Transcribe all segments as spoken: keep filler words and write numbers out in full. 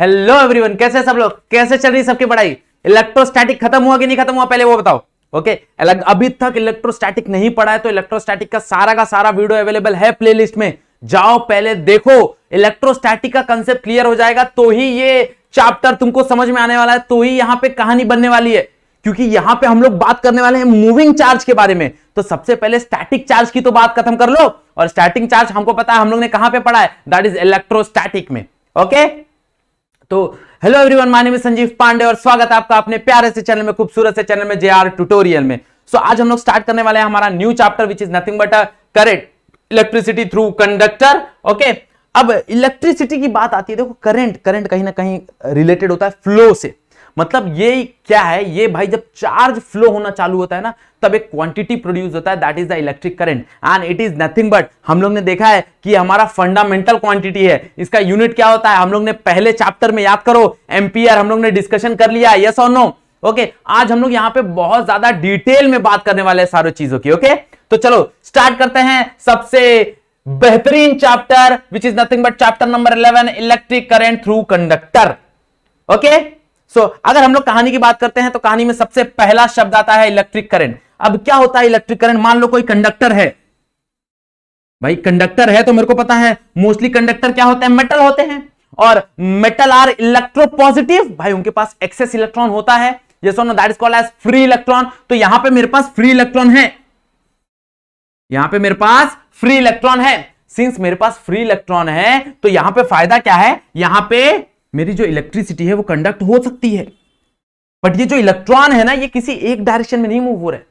Hello everyone, कैसे सब लोग, कैसे चल रही सबकी पढ़ाई। इलेक्ट्रोस्टैटिक खत्म हुआ कि नहीं खत्म हुआ पहले वो बताओ। ओके, अभी तक इलेक्ट्रोस्टैटिक नहीं पढ़ा है तो इलेक्ट्रोस्टैटिक का सारा का सारा वीडियो अवेलेबल है प्लेलिस्ट में, जाओ पहले देखो। इलेक्ट्रोस्टैटिक का कंसेप्ट क्लियर हो जाएगा तो ही ये चैप्टर तुमको समझ में आने वाला है, तो ही यहाँ पे कहानी बनने वाली है। क्योंकि यहाँ पे हम लोग बात करने वाले हैं मूविंग चार्ज के बारे में। तो सबसे पहले स्टैटिक चार्ज की तो बात खत्म कर लो, और स्टैटिक चार्ज हमको पता है हम लोग ने कहाँ पे पढ़ा है, दैट इज इलेक्ट्रोस्टैटिक में। ओके, तो hello everyone, my name is Sanjeev Pandey और स्वागत है आपका अपने प्यारे से चैनल में, खूबसूरत से चैनल में जे आर ट्यूटोरियल में। सो so, आज हम लोग स्टार्ट करने वाले हैं हमारा new chapter which is nothing but a current, electricity through conductor. Okay, अब इलेक्ट्रिसिटी की बात आती है, देखो करंट करंट कहीं ना कहीं रिलेटेड होता है फ्लो से। मतलब ये क्या है, ये भाई जब चार्ज फ्लो होना चालू होता है ना तब एक क्वांटिटी प्रोड्यूस होता है, that is the electric current, and it is nothing but, हम लोग ने देखा है कि हमारा फंडामेंटल क्वांटिटी है। इसका यूनिट क्या होता है हम लोग ने पहले चैप्टर में, याद करो, एम्पियर, हम लोग ने डिस्कशन कर लिया, यस और नो। ओके, आज हम लोग यहाँ पे बहुत ज्यादा डिटेल में बात करने वाले हैं सारी चीजों की। ओके, तो चलो स्टार्ट करते हैं सबसे बेहतरीन chapter which is nothing but chapter number eleven, electric current through conductor. Okay, so so, अगर हम लोग कहानी की बात करते हैं तो कहानी में सबसे पहला शब्द आता है इलेक्ट्रिक करंट। अब क्या होता है इलेक्ट्रिक करंट, मान लो कोई कंडक्टर है, भाई कंडक्टर है तो मेरे को पता है मोस्टली कंडक्टर क्या होते हैं, मेटल होते हैं, और मेटल आर इलेक्ट्रोपॉजिटिव, भाई उनके पास एक्सेस इलेक्ट्रॉन होता है, यस और no, that is called as free electron. तो यहां पे मेरे पास फ्री इलेक्ट्रॉन है, यहां पे मेरे पास फ्री इलेक्ट्रॉन है। सिंस मेरे पास फ्री इलेक्ट्रॉन है तो यहां पर फायदा क्या है, यहां पर मेरी जो इलेक्ट्रिसिटी है वो कंडक्ट हो सकती है, बट ये जो इलेक्ट्रॉन है ना ये किसी एक डायरेक्शन में नहीं मूव हो रहा है।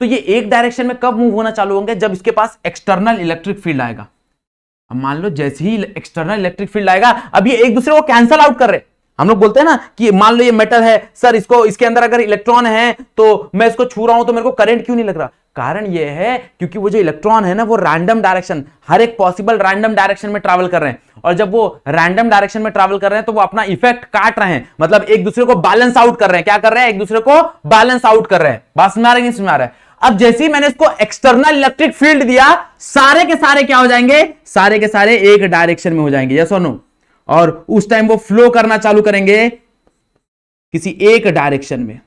तो ये एक डायरेक्शन में कब मूव होना चालू होंगे, जब इसके पास एक्सटर्नल इलेक्ट्रिक फील्ड आएगा। अब मान लो जैसे ही एक्सटर्नल इलेक्ट्रिक फील्ड आएगा, अब ये एक दूसरे को कैंसल आउट कर रहे हैं। हम लोग बोलते हैं ना कि मान लो ये मेटल है सर, इसको इसके अंदर अगर इलेक्ट्रॉन है तो मैं इसको छू रहा हूं तो मेरे को करंट क्यों नहीं लग रहा, कारण ये है क्योंकि वो जो इलेक्ट्रॉन है ना वो रैंडम डायरेक्शन, हर एक पॉसिबल रैंडम डायरेक्शन में ट्रैवल कर रहे हैं, और जब वो रैंडम डायरेक्शन में ट्रैवल कर रहे हैं तो वो अपना इफेक्ट काट रहे हैं, मतलब एक दूसरे को बैलेंस आउट कर रहे हैं। क्या कर रहे हैं, एक दूसरे को बैलेंस आउट कर रहे हैं। बात समझ आ रही है, नहीं समझ आ रहा है। अब जैसे ही मैंने इसको एक्सटर्नल इलेक्ट्रिक फील्ड दिया, सारे के सारे क्या हो जाएंगे, सारे के सारे एक डायरेक्शन में हो जाएंगे, यस और नो, और उस टाइम वो फ्लो करना चालू करेंगे किसी एक डायरेक्शन में,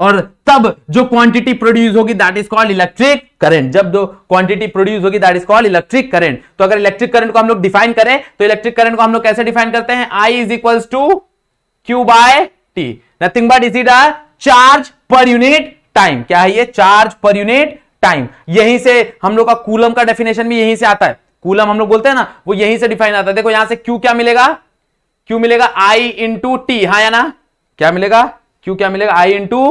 और तब जो क्वांटिटी प्रोड्यूस होगी that is called electric current. जब जो क्वांटिटी प्रोड्यूस होगी that is called electric current. तो अगर इलेक्ट्रिक करंट को हम लोग डिफाइन करें तो इलेक्ट्रिक करंट को हम लोग कैसे डिफाइन करते हैं, I is equal to Q by T, nothing but is it a charge per unit time. क्या है ये, चार्ज पर यूनिट टाइम। यहीं से हम लोग का कूलम का डेफिनेशन भी यहीं से आता है, कूलम हम लोग बोलते हैं ना वो यहीं से डिफाइन आता है। देखो यहां से क्यू क्या मिलेगा, क्यू मिलेगा आई इंटू टी, हाँ या ना, क्या मिलेगा क्यू, क्या मिलेगा आई इंटू।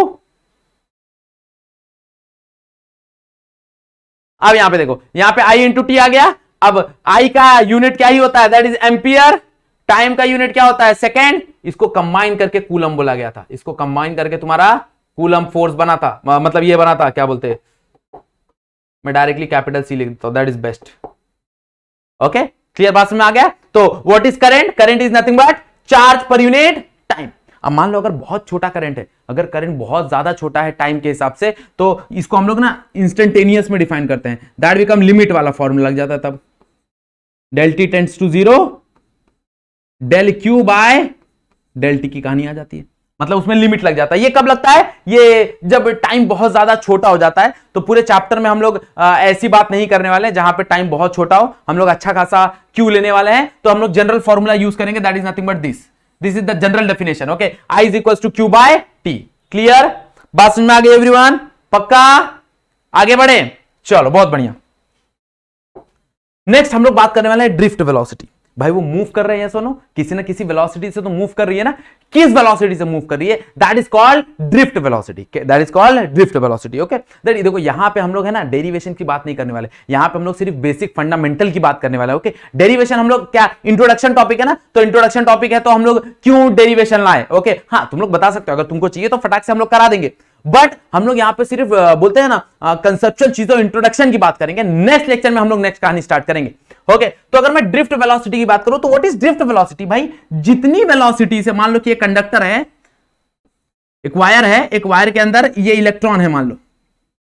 अब यहां पे देखो, यहां पे आई इंटू टी आ गया। अब आई का यूनिट क्या ही होता है, दैट इज एम्पियर, टाइम का यूनिट क्या होता है सेकेंड, इसको कंबाइन करके कूलम बोला गया था, इसको कंबाइन करके तुम्हारा कूलम फोर्स बना था, मतलब ये बना था, क्या बोलते हैं, मैं डायरेक्टली कैपिटल सी लिख देता हूं, that is best. Okay, clear, बात समझ में आ गया। तो what is current, current is nothing but charge per unit time. अब मान लो अगर बहुत छोटा करंट है, अगर करंट बहुत ज्यादा छोटा है टाइम के हिसाब से, तो इसको हम लोग ना इंस्टेंटेनियस में डिफाइन करते हैं, दैट बिकम लिमिट वाला फॉर्मूला लग जाता है, तब del T tends to zero, del Q by del T की कहानी आ जाती है, मतलब उसमें लिमिट लग जाता है। ये कब लगता है, ये जब टाइम बहुत ज्यादा छोटा हो जाता है। तो पूरे चैप्टर में हम लोग आ, ऐसी बात नहीं करने वाले हैं जहां पे टाइम बहुत छोटा हो, हम लोग अच्छा खासा क्यू लेने वाले हैं, तो हम लोग जनरल फॉर्मूला यूज करेंगे, that is nothing but this, this is the general definition. Okay, I is equal to Q by T. Clear, बात समझ में आ गई एवरीवन, पक्का, आगे बढ़े, चलो बहुत बढ़िया। नेक्स्ट हम लोग बात करने वाले हैं ड्रिफ्ट वेलोसिटी। भाई वो मूव कर रहे हैं सोनो, किसी ना किसी वेलोसिटी से तो मूव कर रही है ना, किस वेलोसिटी से मूव कर रही है, that is called drift velocity, that is called drift velocity. Okay, that, देखो यहाँ पे हम लोग है ना डेरिवेशन की बात नहीं करने वाले, यहाँ पे हम लोग सिर्फ बेसिक फंडामेंटल की बात करने वाले। ओके, डेरिवेशन हम लोग क्या, इंट्रोडक्शन टॉपिक है ना, तो इंट्रोडक्शन टॉपिक है तो हम लोग क्यों डेरिवेशन लाए। ओके, हाँ तुम लोग बता सकते हो, अगर तुमको चाहिए तो फटाक से हम लोग करा देंगे, बट हम लोग यहाँ पे सिर्फ बोलते हैं ना कंसेप्चुअल चीजों, इंट्रोडक्शन की बात करेंगे। नेक्स्ट लेक्चर में हम लोग नेक्स्ट कहानी स्टार्ट करेंगे। ओके okay, तो अगर मैं ड्रिफ्ट वेलोसिटी की बात करूं तो व्हाट इज ड्रिफ्ट वेलोसिटी, भाई जितनी वेलोसिटी से, मान लो कि ये कंडक्टर है, एक वायर है, एक वायर के अंदर ये इलेक्ट्रॉन है मान लो,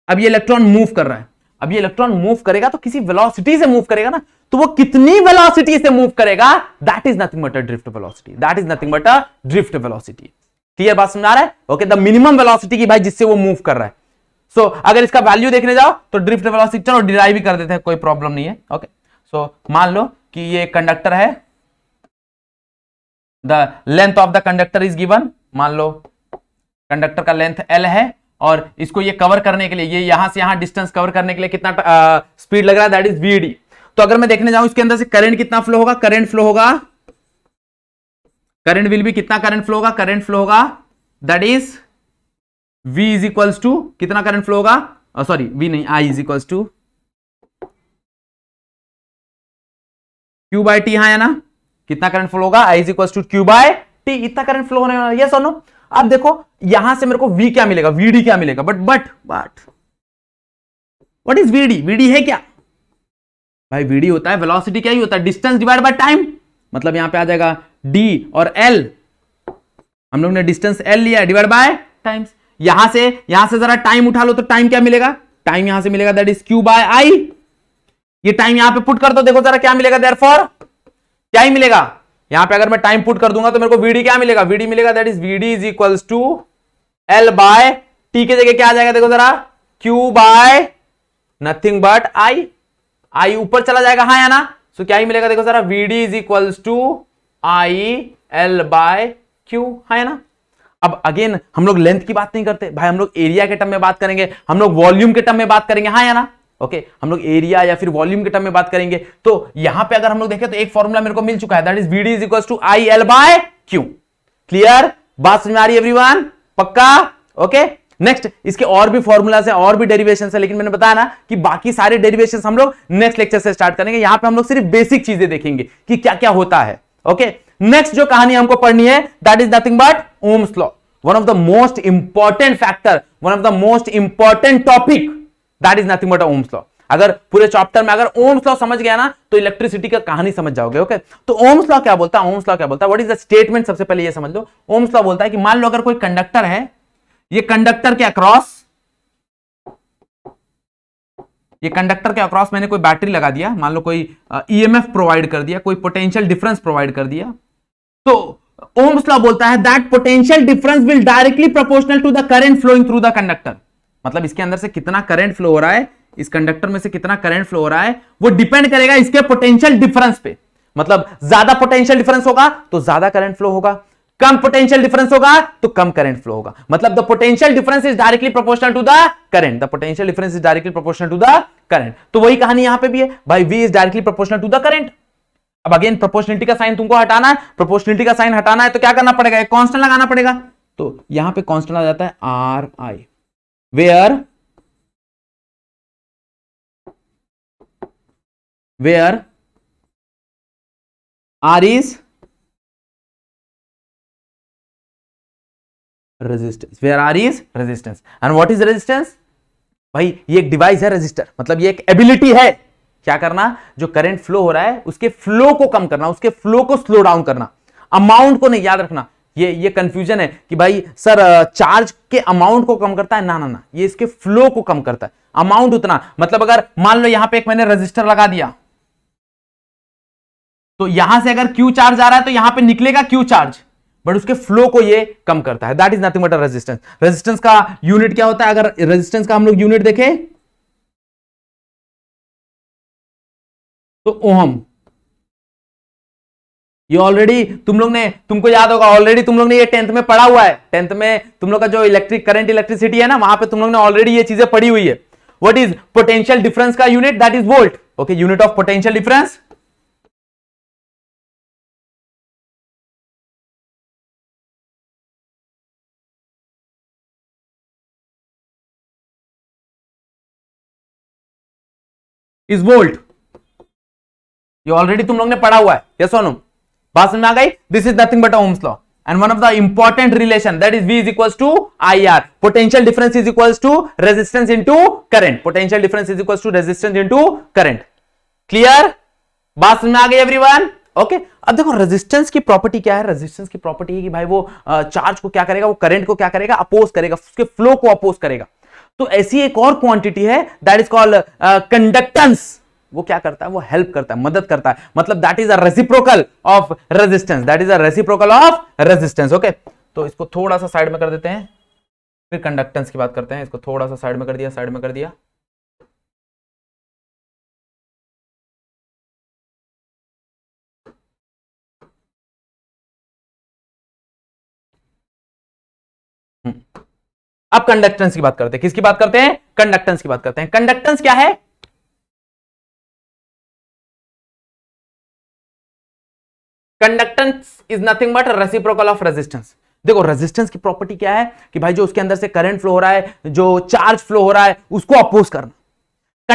अब ये इलेक्ट्रॉन मूव कर रहा है, अब ये इलेक्ट्रॉन मूव करेगा तो किसी वेलोसिटी से मूव करेगा ना, तो वो कितनी वेलोसिटी से मूव करेगा, that is nothing but a drift velocity, that is nothing but a drift velocity. Clear बात समझ आ रहा है? ओके, द मिनिमम वेलोसिटी की भाई जिससे वो मूव कर रहा है। सो so, अगर इसका वैल्यू देखने जाओ तो ड्रिफ्ट वेलोसिटी, चलो डिराइव भी कर देते हैं, कोई प्रॉब्लम नहीं है। ओके, सो मान लो कि ये कंडक्टर है, the length of the conductor is given, मान लो कंडक्टर का लेंथ एल है और इसको ये कवर करने के लिए, ये यहां से यहां डिस्टेंस कवर करने के लिए कितना स्पीड लग रहा है, दैट इज वीडी। तो अगर मैं देखने जाऊं इसके अंदर से करंट कितना फ्लो होगा, करंट फ्लो होगा, करंट विल भी कितना करंट फ्लो होगा, करंट फ्लो होगा that is v is equals to कितना करंट फ्लो होगा, सॉरी v नहीं, i is equals to Q by T. हाँ, है ना, कितना करंट फ्लो होगा, i is equals to Q by T, इतना करंट फ्लो होने वाला। यस और नो? अब देखो यहां से मेरे को v क्या मिलेगा, vd क्या मिलेगा, but but but what is vd? vd है क्या भाई? vd होता है वेलोसिटी, क्या ही होता है, डिस्टेंस डिवाइड बाय टाइम। मतलब यहां पे आ जाएगा d और l, हम लोग ने डिस्टेंस l लिया डिवाइड बाय टाइम्स, यहां से यहां से जरा टाइम उठा लो तो टाइम क्या मिलेगा, टाइम यहां से मिलेगा that is q by i। ये टाइम यहां पे पुट कर दो, देखो जरा क्या मिलेगा, देयरफॉर क्या ही मिलेगा, यहां पे अगर मैं टाइम पुट कर दूंगा तो मेरे को vd क्या मिलेगा, vd मिलेगा that is vd is equals to l by t के जगह क्या आ जाएगा, देखो जरा q by nothing but i, i ऊपर चला जाएगा। हाँ या ना? सो so, क्या ही मिलेगा, देखो जरा vd is equals to I L by Q. है ना? अब अगेन हम लोग लेंथ की बात नहीं करते भाई, हम लोग एरिया के टर्म में बात करेंगे, हम लोग वॉल्यूम के टर्म में बात करेंगे। हाँ या ना? ओके, हम लोग एरिया या फिर वॉल्यूम के टर्म में बात करेंगे। तो यहां पे अगर हम लोग देखें तो एक फॉर्मूला मेरे को मिल चुका है, that is vd is equals to I L by Q. Clear बात समझ में आ रही है एवरीवन? पक्का? ओके, नेक्स्ट इसके और भी फॉर्मूलाज है, और भी डेरिवेशन है, लेकिन मैंने बताया ना कि बाकी सारे डेरिवेशन हम लोग नेक्स्ट लेक्चर से स्टार्ट करेंगे। यहां पर हम लोग सिर्फ बेसिक चीजें देखेंगे कि क्या क्या होता है। ओके, नेक्स्ट जो कहानी हमको पढ़नी है that is nothing but Ohm's law, one of the most important factor, one of the most important topic, that is nothing but Ohm's law. अगर पूरे चैप्टर में अगर ओम्स लॉ समझ गया ना तो इलेक्ट्रिसिटी का कहानी समझ जाओगे। ओके, तो ओम्स लॉ क्या बोलता है, ओम्स लॉ क्या बोलता है, व्हाट इज द स्टेटमेंट, सबसे पहले ये समझ लो। ओम्स लॉ बोलता है कि मान लो अगर कोई कंडक्टर है, ये कंडक्टर के अक्रॉस, ये कंडक्टर के अक्रॉस मैंने कोई बैटरी लगा दिया, मान लो कोई ईएमएफ प्रोवाइड कर दिया, कोई पोटेंशियल डिफरेंस प्रोवाइड कर दिया, तो ओम्स लॉ बोलता है that potential difference will directly proportional to the current flowing through the conductor. मतलब इसके अंदर से कितना करंट फ्लो हो रहा है, इस कंडक्टर में से कितना करंट फ्लो हो रहा है, वो डिपेंड करेगा इसके पोटेंशियल डिफरेंस पे। मतलब ज्यादा पोटेंशियल डिफरेंस होगा तो ज्यादा करंट फ्लो होगा, कम पोटेंशियल डिफरेंस होगा तो कम करंट फ्लो होगा। मतलब the potential difference is directly proportional to the current, the potential difference is directly proportional to the current. तो वही कहानी यहां पे भी है भाई, v is directly proportional to the current. अब अगेन प्रोपोर्शनलिटी का साइन तुमको हटाना है, प्रोपोर्शनलिटी का साइन हटाना है तो क्या करना पड़ेगा, एक कांस्टेंट लगाना पड़ेगा। तो यहां पे कांस्टेंट आ जाता है R I, where where R is resistance, where R is resistance, and what is resistance? भाई ये एक डिवाइस है रेजिस्टर, मतलब ये एक एबिलिटी है क्या करना, जो करंट फ्लो हो रहा है उसके फ्लो को कम करना, उसके फ्लो को स्लो डाउन करना, अमाउंट को नहीं। याद रखना, ये ये कंफ्यूजन है कि भाई सर चार्ज के अमाउंट को कम करता है, ना ना ना, ये इसके फ्लो को कम करता है, अमाउंट उतना। मतलब अगर मान लो यहां पे एक मैंने रजिस्टर लगा दिया, तो यहां से अगर क्यू चार्ज आ रहा है तो यहां पर निकलेगा क्यू चार्ज, बट उसके फ्लो को ये कम करता है, that is nothing but a resistance. Resistance का यूनिट क्या होता है, अगर रेजिस्टेंस का हम लोग यूनिट देखें तो ओहम। ये ऑलरेडी तुम लोग ने, तुमको याद होगा ऑलरेडी, तुम लोग ने ये टेंथ में पढ़ा हुआ है, टेंथ में तुम लोग का जो इलेक्ट्रिक करंट इलेक्ट्रिसिटी है ना, वहां पे तुम लोग ने ऑलरेडी ये चीजें पढ़ी हुई है। व्हाट इज पोटेंशियल डिफरेंस का unit, that is volt. Okay, unit of potential difference, volt, ये ऑलरेडी तुम लोग ने पढ़ा हुआ है। यस और नो? बात समझ में आ गई? This is nothing but Ohm's law, and one of the important relation that is v is equals to I R, potential difference is equals to resistance into current, potential difference is equals to resistance into current. Clear बात समझ में आ गई everyone? Okay, अब देखो resistance की property क्या है, रेजिस्टेंस की प्रॉपर्टी है कि भाई वो चार्ज को क्या करेगा, वो करंट को क्या करेगा, अपोज करेगा, उसके फ्लो को अपोज करेगा। तो ऐसी एक और क्वांटिटी है दैट इज कॉल्ड कंडक्टेंस, वो क्या करता है, वो हेल्प करता है, मदद करता है, मतलब that is a reciprocal of resistance, that is a reciprocal of resistance. Okay, तो इसको थोड़ा सा साइड में कर देते हैं, फिर कंडक्टेंस की बात करते हैं। इसको थोड़ा सा साइड में कर दिया, साइड में कर दिया। अब कंडक्टेंस की बात करते हैं, किसकी बात करते हैं, कंडक्टेंस की बात करते हैं। कंडक्टेंस क्या है, conductance is nothing but reciprocal of resistance. देखो रेजिस्टेंस की प्रॉपर्टी क्या है कि भाई जो उसके अंदर से करंट फ्लो हो रहा है, जो चार्ज फ्लो हो रहा है, उसको अपोज करना।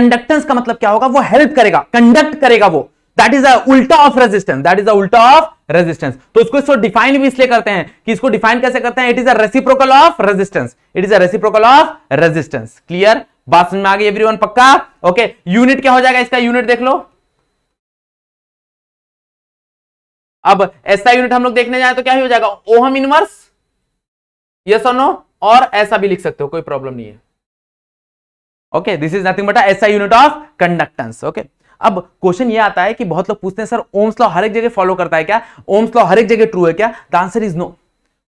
कंडक्टेंस का मतलब क्या होगा, वो हेल्प करेगा, कंडक्ट करेगा वो, दैट इज अ उल्टा of resistance, that is a उल्टा ऑफ रेजिस्टेंस। तो इसको इसको डिफाइन भी इसलिए करते हैं कि इसको डिफाइन कैसे करते हैं, it is a reciprocal of resistance, it is a reciprocal of resistance. Clear, बात समझ में आ गई एवरीवन, पक्का? ओके, यूनिट क्या हो जाएगा इसका, यूनिट देख लो। अब ऐसा यूनिट हम लोग देखने जाए तो क्या हो जाएगा, ओहम इनवर्स, यस और नो, और ऐसा भी लिख सकते हो, कोई प्रॉब्लम नहीं है। Okay, this is nothing but ऐसा यूनिट ऑफ कंडक्टेंस। ओके, अब क्वेश्चन ये आता है कि बहुत लोग पूछते हैं सर ओम्स लॉ हर एक जगह फॉलो करता है क्या, ओम्स लॉ हर एक जगह ट्रू है क्या? The answer is no,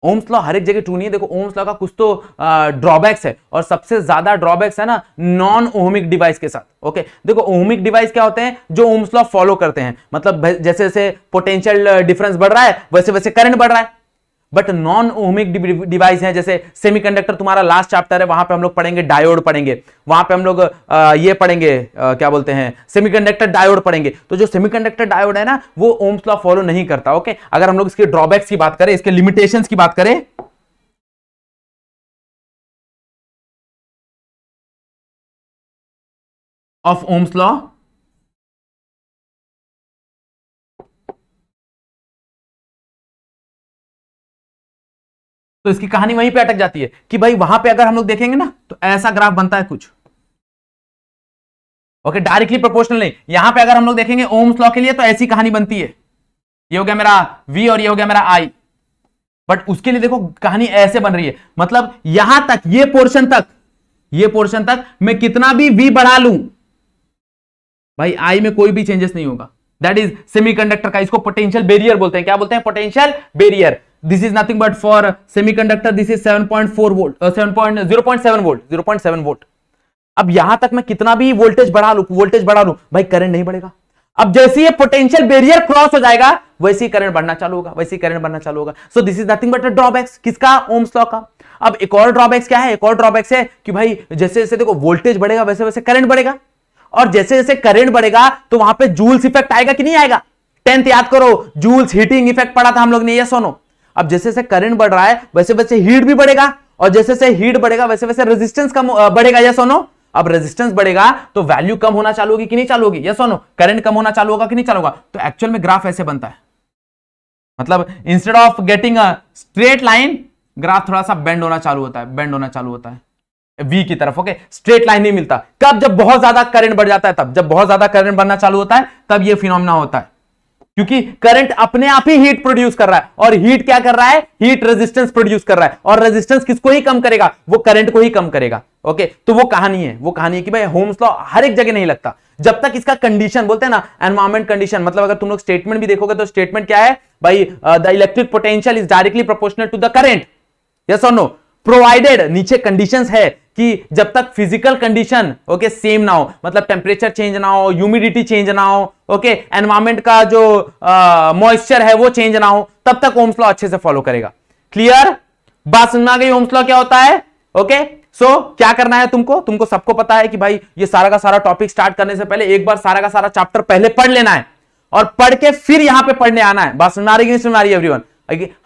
Ohm's law हर एक जगह ट्रू नहीं है। देखो ओम्स लॉ का कुछ तो ड्रॉबैक्स है, और सबसे ज्यादा ड्रॉबैक्स है ना नॉन ओहमिक डिवाइस के साथ। ओके, देखो ओहमिक डिवाइस क्या होते हैं, जो ओम्स लॉ फॉलो करते हैं, मतलब जैसे जैसे पोटेंशियल डिफरेंस बढ़ रहा है वैसे वैसे करंट बढ़ रहा है। बट नॉन ओमिक डिवाइस है, जैसे सेमीकंडक्टर तुम्हारा लास्ट चैप्टर है, वहां पे हम लोग पढ़ेंगे डायोड पढ़ेंगे, वहां पे हम लोग ये पढ़ेंगे आ, क्या बोलते हैं, सेमीकंडक्टर डायोड पढ़ेंगे। तो जो सेमीकंडक्टर डायोड है ना, वो ओम्स लॉ फॉलो नहीं करता। ओके, अगर हम लोग इसके ड्रॉबैक्स की बात करें, इसके लिमिटेशंस की बात करें, ऑफ ओम्स लॉ, तो इसकी कहानी वहीं पे अटक जाती है कि भाई वहां पे अगर हम लोग देखेंगे ना तो ऐसा ग्राफ बनता है कुछ। ओके, डायरेक्टली प्रोपोर्शनल नहीं। यहां पे अगर हम लोग देखेंगे ओम्स लॉ के लिए तो ऐसी कहानी बनती है, ये हो गया मेरा V और ये हो गया मेरा I। बट उसके लिए देखो कहानी ऐसे बन रही है, मतलब यहां तक, ये पोर्शन तक, ये पोर्शन तक मैं कितना भी V बढ़ा लूं भाई I में कोई भी चेंजेस नहीं होगा। दैट इज सेमीकंडक्टर का, इसको पोटेंशियल बेरियर बोलते हैं। क्या बोलते हैं, potential barrier. This is nothing but for semiconductor. This is seven point four volt, uh, seven point zero seven volt, zero point seven volt. अब यहां तक मैं कितना भी वोल्टेज बढ़ा लूं, वोल्टेज बढ़ा लूं, भाई करंट नहीं बढ़ेगा। अब जैसे ये पोटेंशियल बैरियर क्रॉस हो जाएगा वैसे ही करंट बढ़ना चालू होगा, वैसे ही करंट बढ़ना चालू होगा। So this is nothing but a drawbacks, किसका, ओम्स लॉ का। अब एक और ड्रॉबैक्स क्या है, एक और ड्रॉबैक्स है कि भाई जैसे जैसे देखो वोल्टेज बढ़ेगा वैसे वैसे करंट बढ़ेगा, और जैसे जैसे करंट बढ़ेगा तो वहां पर जूल्स इफेक्ट आएगा कि नहीं आएगा। टेंथ याद करो, जूल्स हीटिंग इफेक्ट पढ़ा था हम लोग ने, ये सोनो। अब जैसे जैसे करंट बढ़ रहा है वैसे वैसे हीट भी बढ़ेगा, और जैसे जैसे हीट बढ़ेगा वैसे वैसे रेजिस्टेंस कम बढ़ेगा, यस और नो। अब रेजिस्टेंस बढ़ेगा तो वैल्यू कम होना चालू होगी कि नहीं चालू होगी, यस और नो। करंट कम होना चालू होगा कि नहीं चालू होगा। तो एक्चुअल में ग्राफ ऐसे बनता है, मतलब instead of getting a straight line, graph थोड़ा सा बेंड होना चालू होता है, बेंड होना चालू होता है V की तरफ। ओके, स्ट्रेट लाइन नहीं मिलता। कब, जब बहुत ज्यादा करंट बढ़ जाता है, तब जब बहुत ज्यादा करंट बढ़ना चालू होता है तब यह फिनोमिना होता है, क्योंकि करंट अपने आप ही हीट प्रोड्यूस कर रहा है, और हीट क्या कर रहा है, हीट रेजिस्टेंस प्रोड्यूस कर रहा है, और रेजिस्टेंस किसको ही कम करेगा, वो करंट को ही कम करेगा। ओके, तो वो कहानी है, वो कहानी है कि भाई ओम्स लॉ हर एक जगह नहीं लगता, जब तक इसका कंडीशन बोलते हैं ना एनवायरमेंट कंडीशन। मतलब अगर तुम लोग स्टेटमेंट भी देखोगे तो स्टेटमेंट क्या है भाई, the electric potential is directly proportional to the current, yes और नो, प्रोवाइडेड नीचे कंडीशंस है कि जब तक फिजिकल कंडीशन ओके सेम ना हो, मतलब टेम्परेचर चेंज ना हो, ह्यूमिडिटी चेंज ना हो, ओके एनवायरमेंट का जो मॉइस्चर है वो चेंज ना हो, तब तक ओम्स लॉ अच्छे से फॉलो करेगा। क्लियर, बात समझ में आ गई, ओम्स लॉ क्या होता है। ओके, सो so, क्या करना है तुमको, तुमको सबको पता है कि भाई ये सारा का सारा टॉपिक स्टार्ट करने से पहले एक बार सारा का सारा चैप्टर पहले पढ़ लेना है, और पढ़ के फिर यहाँ पे पढ़ने आना है। बात समझ में आ रही है कि नहीं समझ में आ रही है एवरीवन?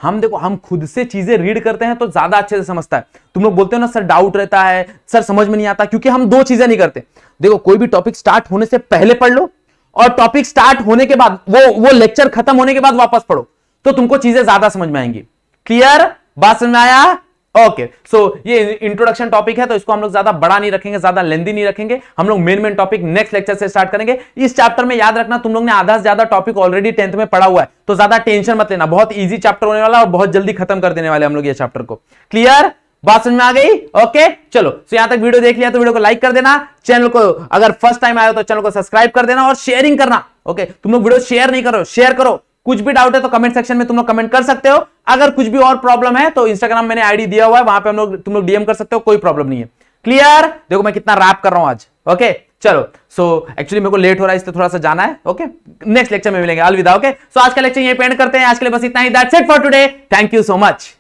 हम देखो हम खुद से चीजें रीड करते हैं तो ज्यादा अच्छे से समझता है। तुम लोग बोलते हो ना सर डाउट रहता है, सर समझ में नहीं आता, क्योंकि हम दो चीजें नहीं करते। देखो कोई भी टॉपिक स्टार्ट होने से पहले पढ़ लो, और टॉपिक स्टार्ट होने के बाद वो वो लेक्चर खत्म होने के बाद वापस पढ़ो, तो तुमको चीजें ज्यादा समझ में आएंगी। क्लियर, बात समझ में आया? ओके, सो ये इंट्रोडक्शन टॉपिक है, तो इसको हम लोग ज्यादा बड़ा नहीं रखेंगे, ज्यादा लेंदी नहीं रखेंगे, हम लोग main main topic next lecture से स्टार्ट करेंगे। इस चैप्टर में याद रखना तुम लोग ने आधा से ज्यादा टॉपिक ऑलरेडी टेंथ में पढ़ा हुआ है, तो ज्यादा टेंशन मत लेना, बहुत ईजी चैप्टर होने वाला है और बहुत जल्दी खत्म कर देने वाले हम लोग ये चैप्टर को। क्लियर, बात समझ में आ गई? ओके चलो, तो यहां तक वीडियो देख लिया तो वीडियो को लाइक कर देना, चैनल को अगर फर्स्ट टाइम आया हो तो चैनल को सब्सक्राइब कर देना और शेयरिंग करना। ओके, तुम लोग वीडियो शेयर नहीं करो, शेयर करो। कुछ भी डाउट है तो कमेंट सेक्शन में तुम लोग कमेंट कर सकते हो। अगर कुछ भी और प्रॉब्लम है तो इंस्टाग्राम मैंने आईडी दिया हुआ है, वहां पे हम लोग तुम लोग डीएम कर सकते हो, कोई प्रॉब्लम नहीं है। क्लियर? देखो मैं कितना रैप कर रहा हूं आज। ओके चलो, सो एक्चुअली मेरे को लेट हो रहा है इसलिए थोड़ा सा जाना है। ओके, नेक्स्ट लेक्चर में मिलेंगे। अलविदा। ओके, सो आज का लेक्चर यहीं पे एंड करते हैं। आज के लिए बस इतना ही। That's it for today. Thank you so much.